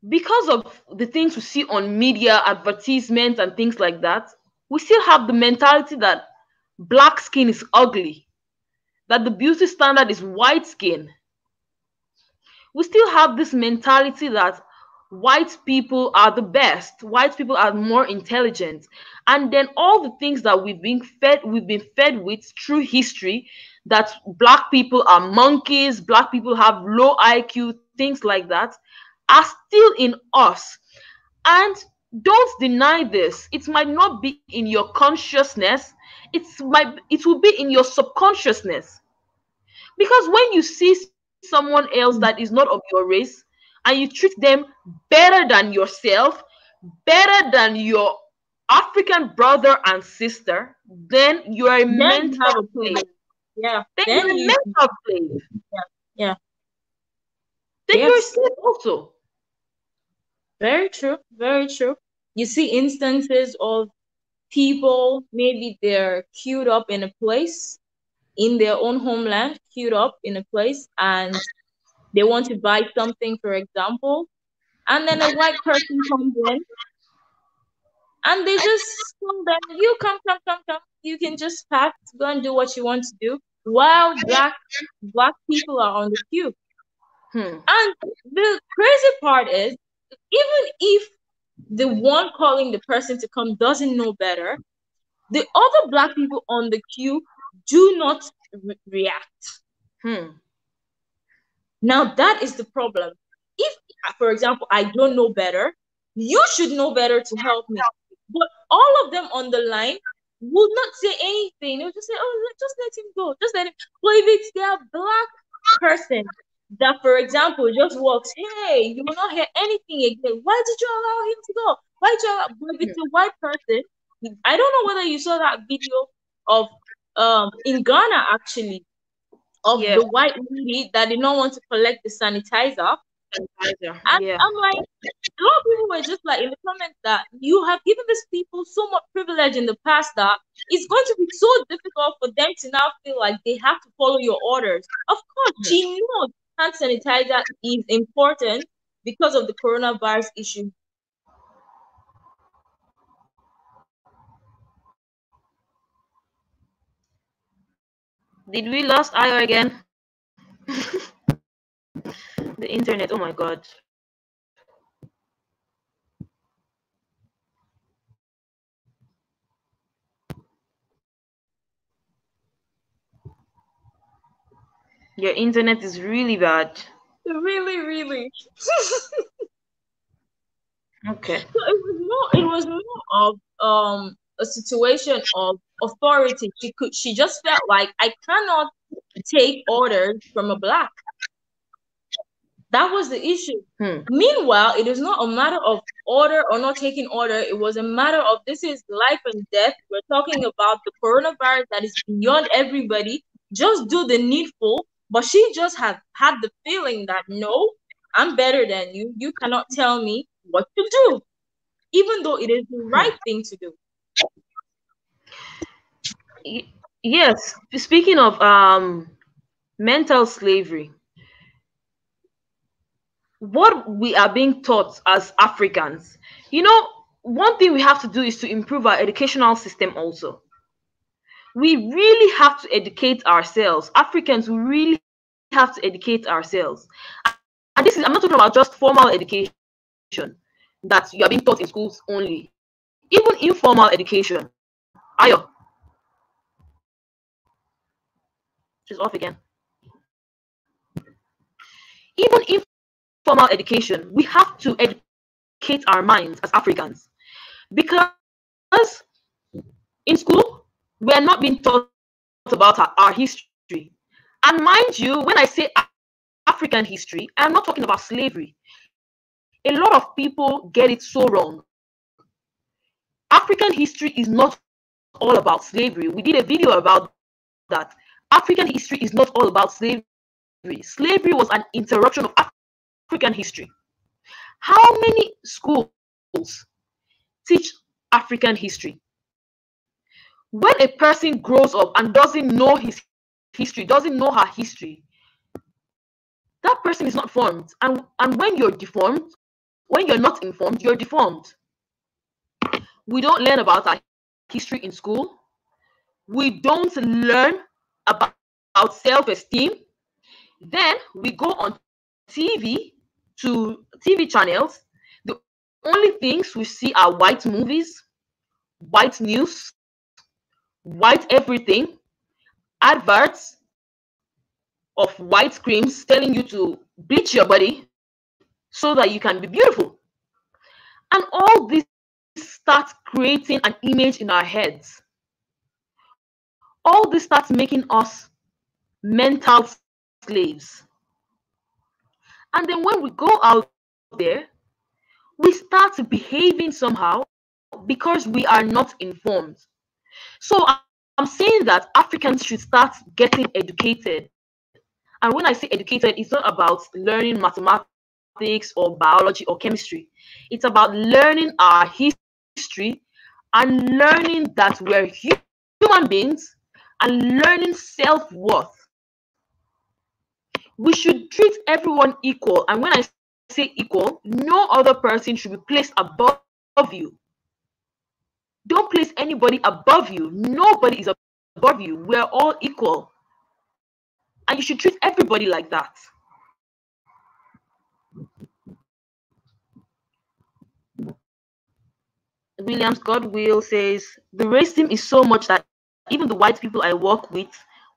because of the things we see on media, advertisements and things like that. We still have the mentality that black skin is ugly, that the beauty standard is white skin. We still have this mentality that white people are the best, white people are more intelligent, and then all the things that we've been fed we've been fed with through history, that black people are monkeys, black people have low I Q, things like that, are still in us. And don't deny this, it might not be in your consciousness, it's might it will be in your subconsciousness, because when you see someone else that is not of your race and you treat them better than yourself, better than your African brother and sister, then you are a then mental slave. Yeah. Then, then you're you... a mental slave. Yeah. yeah. Then yes. you're a slave also. Very true. Very true. You see instances of people, maybe they're queued up in a place, in their own homeland, queued up in a place, and they want to buy something, for example, and then a white person comes in and they just tell them, you come, come, come, come. You can just pack, go and do what you want to do, while black, black people are on the queue. Hmm. And the crazy part is, even if the one calling the person to come doesn't know better, the other black people on the queue do not re react. Hmm. Now, that is the problem. If, for example, I don't know better, you should know better to help me. But all of them on the line would not say anything. They would just say, oh, just let him go. Just let him. Well, if it's their black person that, for example, just walks, hey, you will not hear anything again. Why did you allow him to go? Why did you allow well, if it's a white person? I don't know whether you saw that video of um in Ghana, actually, of yeah. the white lady that did not want to collect the sanitizer. sanitizer. And yeah. I'm like, a lot of people were just like in the comments that you have given these people so much privilege in the past that it's going to be so difficult for them to now feel like they have to follow your orders. Of course, mm-hmm. she knows hand sanitizer is important because of the coronavirus issue. Did we lost Ayo again? The internet, oh my God. Your internet is really bad. Really, really. Okay. So it was more it was more of um a situation of authority. She could she just felt like I cannot take orders from a black. That was the issue. Hmm. Meanwhile, it is not a matter of order or not taking order. It was a matter of this is life and death. We're talking about the coronavirus that is beyond everybody. Just do the needful. But she just had had the feeling that no, I'm better than you. You cannot tell me what to do, even though it is the right thing to do. Yes, speaking of um mental slavery, what we are being taught as Africans, you know, one thing we have to do is to improve our educational system also. We really have to educate ourselves. Africans really have to educate ourselves. And this is, I'm not talking about just formal education that you are being taught in schools only. Even informal education. Ayo. She's off again. Even informal education, we have to educate our minds as Africans. Because in school, we are not being taught about our, our history. And mind you, when I say African history, I'm not talking about slavery. A lot of people get it so wrong. African history is not all about slavery. We did a video about that. African history is not all about slavery. Slavery was an interruption of African history. How many schools teach African history? When a person grows up and doesn't know his history, doesn't know her history, that person is not formed. And, and when you're deformed, when you're not informed, you're deformed. We don't learn about our history in school. We don't learn about, about self-esteem. Then we go on T V to T V channels. The only things we see are white movies, white news, white everything, adverts of white creams telling you to bleach your body so that you can be beautiful. And all this starts creating an image in our heads. All this starts making us mental slaves. And then when we go out there, we start behaving somehow because we are not informed. So I'm saying that Africans should start getting educated. And when I say educated, it's not about learning mathematics or biology or chemistry. It's about learning our history and learning that we're human beings and learning self-worth. We should treat everyone equal. And when I say equal, no other person should be placed above you. Don't place anybody above you. Nobody is above you. We're all equal. And you should treat everybody like that. Williams Godwill says, the racism is so much that Even the white people I work with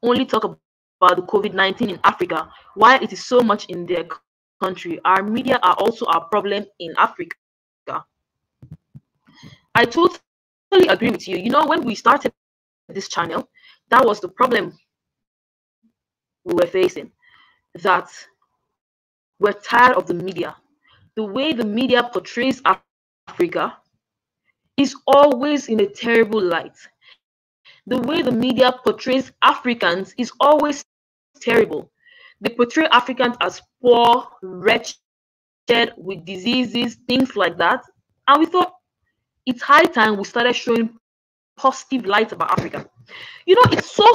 only talk about the COVID nineteen in Africa, while it is so much in their country. Our media are also a problem in Africa. I totally agree with you. You know, when we started this channel, that was the problem we were facing, that we're tired of the media. The way the media portrays Africa is always in a terrible light. The way the media portrays Africans is always terrible. They portray Africans as poor, wretched, with diseases, things like that. And we thought it's high time we started showing positive light about Africa. You know, it's so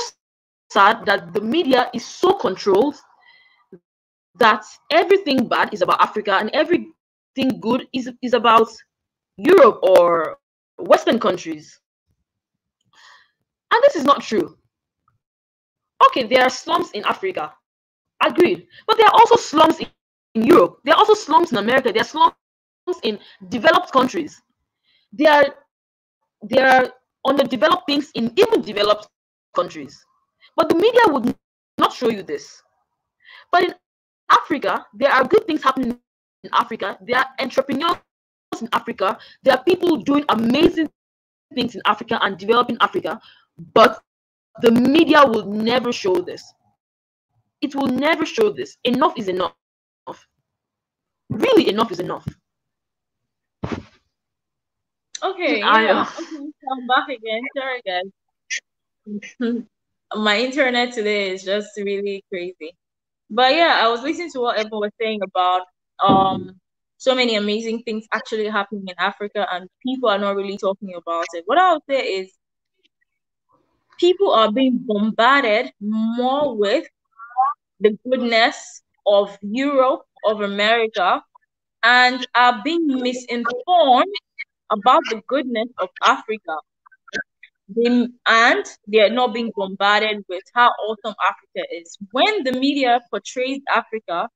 sad that the media is so controlled that everything bad is about Africa and everything good is, is about Europe or Western countries. And this is not true. Okay, there are slums in Africa. Agreed. But there are also slums in, in Europe. There are also slums in America. There are slums in developed countries. There are, there are underdeveloped things in even developed countries. But the media would not show you this. But in Africa, there are good things happening in Africa. There are entrepreneurs in Africa. There are people doing amazing things in Africa and developing Africa. But the media will never show this. It will never show this. Enough is enough. Really, enough is enough. Okay, yeah. Okay, I'm back again. Sorry, guys. My internet today is just really crazy. But yeah, I was listening to what everyone was saying about um so many amazing things actually happening in Africa, and people are not really talking about it. What I would say is people are being bombarded more with the goodness of Europe, of America, and are being misinformed about the goodness of Africa. They, and they are not being bombarded with how awesome Africa is. When the media portrays Africa,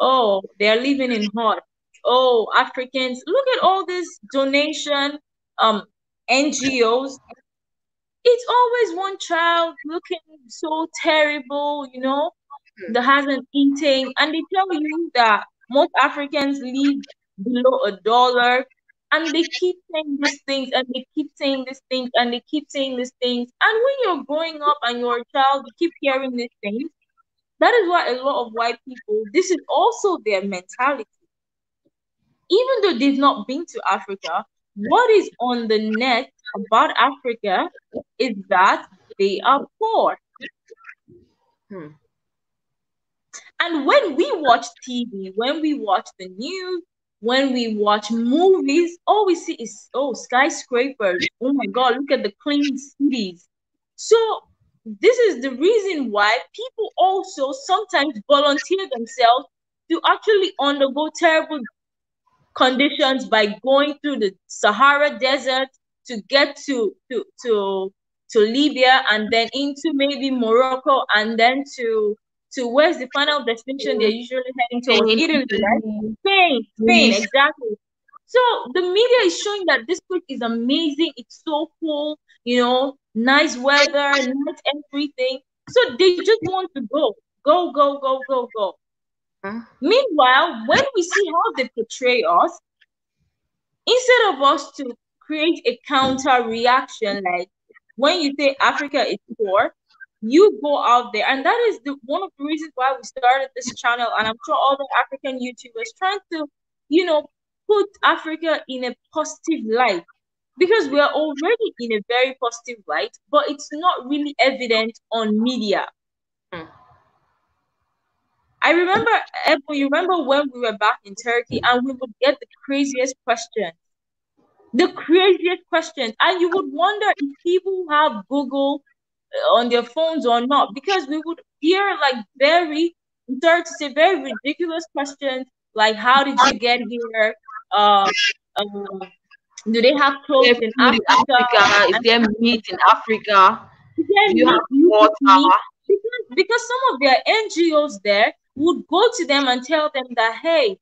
oh, they are living in hot. Oh, Africans, look at all this donation, um, N G Os. It's always one child looking so terrible, you know, that hasn't eaten. And they tell you that most Africans live below a dollar. And they keep saying these things, and they keep saying these things, and they keep saying these things. And when you're growing up and you're a child, you keep hearing these things. That is why a lot of white people, this is also their mentality. Even though they've not been to Africa, what is on the net about Africa is that they are poor. Hmm. And when we watch T V, when we watch the news, when we watch movies, all we see is, oh, skyscrapers. Oh my God, look at the clean cities. So this is the reason why people also sometimes volunteer themselves to actually undergo terrible conditions by going through the Sahara Desert to get to, to, to, to Libya, and then into maybe Morocco, and then to... to where's the final destination they're usually heading to? Italy, right? Spain, Spain, exactly. So the media is showing that this place is amazing. It's so cool, you know, nice weather, nice everything. So they just want to go, go, go, go, go, go. Huh? Meanwhile, when we see how they portray us, instead of us to create a counter reaction, like when you say Africa is poor, you go out there, and that is the one of the reasons why we started this channel. And I'm sure all the African YouTubers trying to, you know, put Africa in a positive light, because we are already in a very positive light, but it's not really evident on media. Hmm. I remember, you remember when we were back in Turkey and we would get the craziest questions, the craziest questions, and you would wonder if people have Google on their phones or not, because we would hear like very, sorry to say, very ridiculous questions like, how did you get here? Uh, um, do they have clothes in Africa? Africa? Is there meat in Africa? Do you have water? Because, because some of their N G Os there would go to them and tell them that, hey,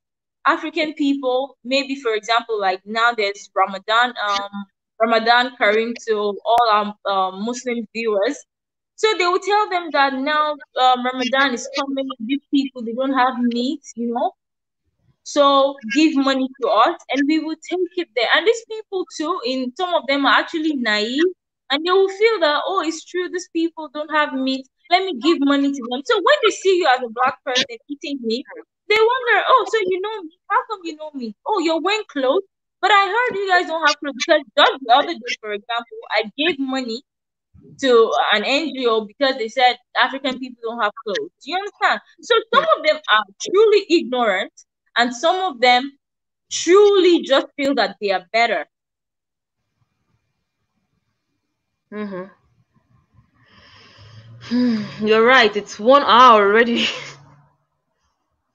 African people, maybe for example, like now there's Ramadan um Ramadan Kareem to all our um, Muslim viewers. So they will tell them that now um, Ramadan is coming. These people, they don't have meat, you know. So give money to us and we will take it there. And these people too, in some of them are actually naive, and they will feel that, oh, it's true, these people don't have meat. Let me give money to them. So when they see you as a black person eating meat, they wonder, oh, so you know me? How come you know me? Oh, you're wearing clothes. But I heard you guys don't have clothes, because just the other day, for example, I gave money to an N G O because they said African people don't have clothes. Do you understand? So some of them are truly ignorant, and some of them truly just feel that they are better. Mm-hmm. Hmm, you're right. It's one hour already.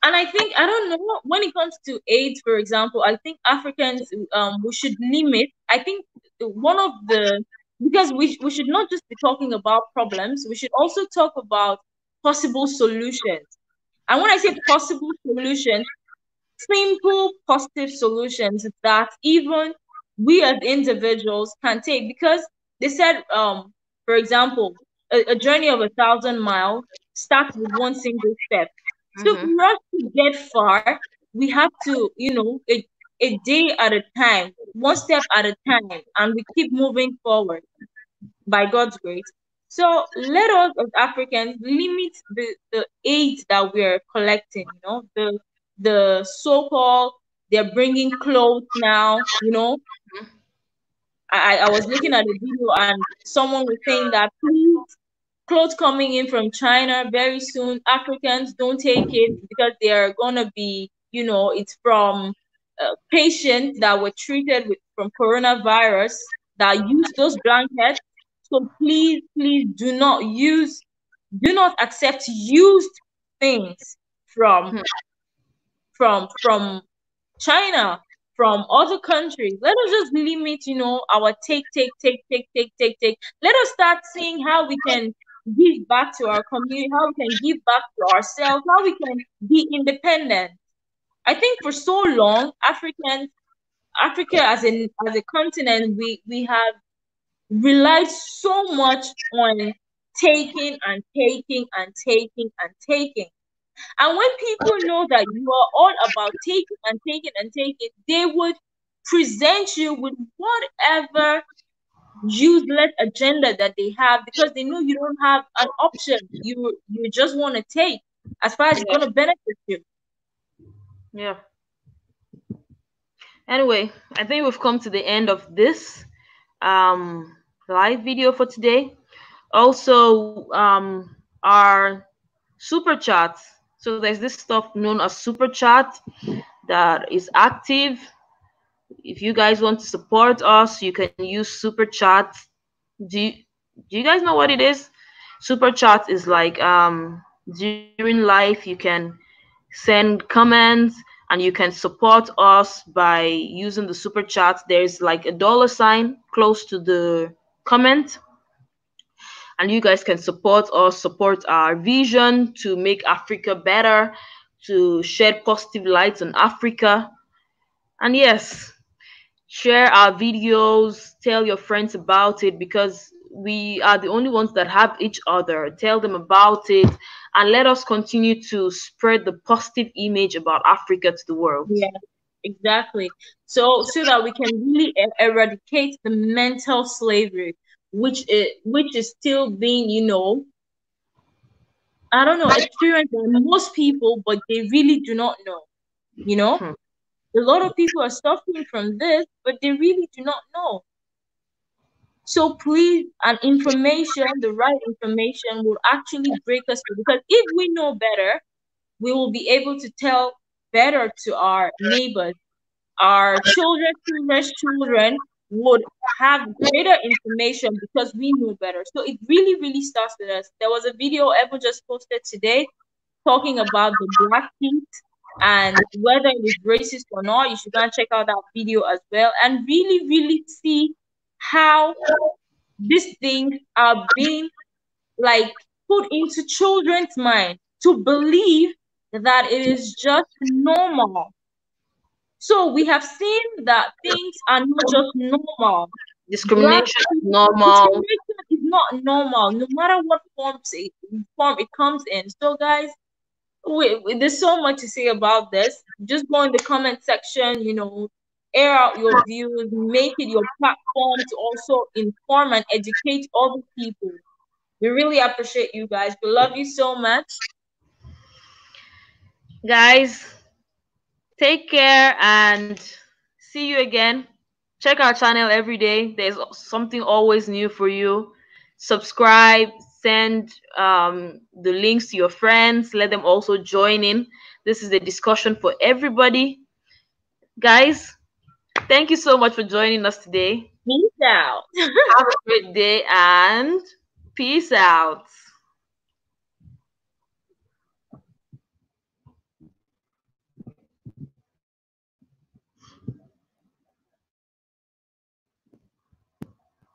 And I think, I don't know, when it comes to AIDS, for example, I think Africans, um, we should limit. I think one of the, because we, we should not just be talking about problems. We should also talk about possible solutions. And when I say possible solutions, simple, positive solutions that even we as individuals can take. Because they said, um, for example, a, a journey of a thousand miles starts with one single step. So mm-hmm. for us to get far, we have to, you know, a, a day at a time, one step at a time, and we keep moving forward by God's grace. So let us as Africans limit the, the aid that we're collecting, you know, the the so-called, they're bringing clothes now, you know. I, I was looking at a video and someone was saying that, please, clothes coming in from China very soon, Africans, don't take it because they are going to be, you know, it's from uh, patients that were treated with from coronavirus that use those blankets. So please, please do not use, do not accept used things from, from, from China, from other countries. Let us just limit, you know, our take, take, take, take, take, take, take. Let us start seeing how we can give back to our community, how we can give back to ourselves, how we can be independent. I think for so long, African, Africa as a, as a continent, we, we have relied so much on taking and taking and taking and taking. And when people know that you are all about taking and taking and taking, they would present you with whatever useless agenda that they have, because they know you don't have an option. You you just want to take as far as it's going to benefit you. Yeah. Anyway, I think we've come to the end of this um, live video for today. Also, um, our super chat. So there's this stuff known as super chat that is active. If you guys want to support us, you can use super chat. Do you, do you guys know what it is? Super chat is like um, during life, you can send comments and you can support us by using the super chat. There's like a dollar sign close to the comment. And you guys can support us, support our vision to make Africa better, to shed positive lights on Africa. And yes, share our videos, tell your friends about it, because we are the only ones that have each other. Tell them about it, and let us continue to spread the positive image about Africa to the world. Yeah, exactly. So, so that we can really eradicate the mental slavery, which is which is still being, you know, I don't know, experienced by most people, but they really do not know, you know. Hmm. A lot of people are suffering from this, but they really do not know. So please, and information, the right information will actually break us through. Because if we know better, we will be able to tell better to our neighbors. Our children, children's children would have greater information because we know better. So it really, really starts with us. There was a video Ebun just posted today talking about the black heat and whether it was racist or not. You should go and check out that video as well, and really, really see how these things are being like put into children's mind to believe that it is just normal. So we have seen that things are not just normal. Discrimination is normal. Discrimination is not normal, no matter what forms it, form it comes in. So, guys, we, we, there's so much to say about this. Just go in the comment section, you know, air out your views, make it your platform to also inform and educate other people. We really appreciate you guys. We love you so much. Guys, take care and see you again. Check our channel every day. There's something always new for you. Subscribe, send um, the links to your friends. Let them also join in. This is the discussion for everybody. Guys, thank you so much for joining us today. Peace out. Have a great day and peace out.